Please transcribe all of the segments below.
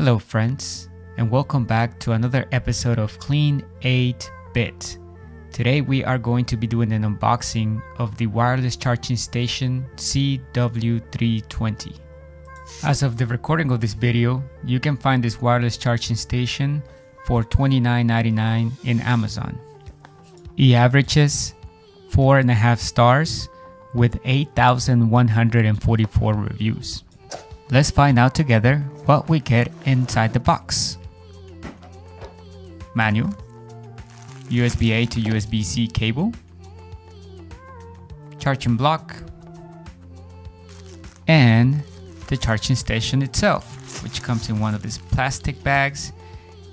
Hello friends, and welcome back to another episode of Clean 8-Bit. Today we are going to be doing an unboxing of the wireless charging station CW320. As of the recording of this video, you can find this wireless charging station for $29.99 in Amazon. It averages 4.5 stars with 8,144 reviews. Let's find out together what we get inside the box. Manual, USB-A to USB-C cable, charging block, and the charging station itself, which comes in one of these plastic bags,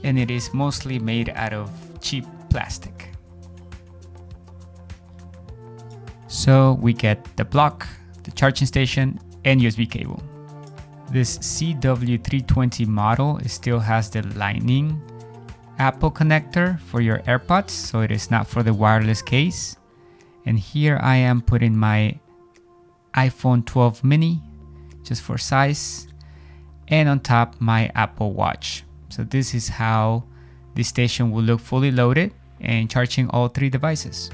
and it is mostly made out of cheap plastic. So we get the block, the charging station, and USB cable. This CW320 model still has the Lightning Apple connector for your AirPods, so it is not for the wireless case. And here I am putting my iPhone 12 mini just for size, and on top my Apple Watch. So this is how the station will look fully loaded and charging all three devices.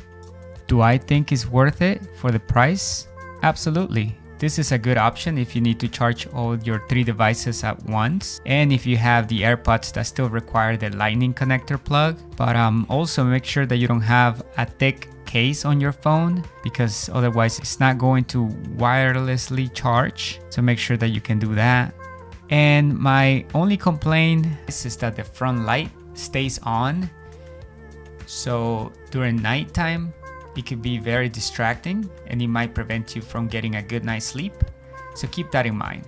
Do I think it's worth it for the price? Absolutely. This is a good option if you need to charge all your three devices at once, and if you have the AirPods that still require the Lightning connector plug. But also make sure that you don't have a thick case on your phone, because otherwise it's not going to wirelessly charge. So make sure that you can do that. And my only complaint is that the front light stays on. So during nighttime, it could be very distracting and it might prevent you from getting a good night's sleep. So keep that in mind.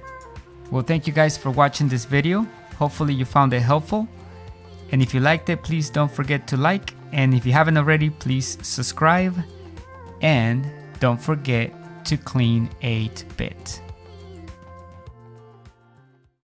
Well, thank you guys for watching this video. Hopefully you found it helpful. And if you liked it, please don't forget to like. And if you haven't already, please subscribe. And don't forget to clean 8-bit.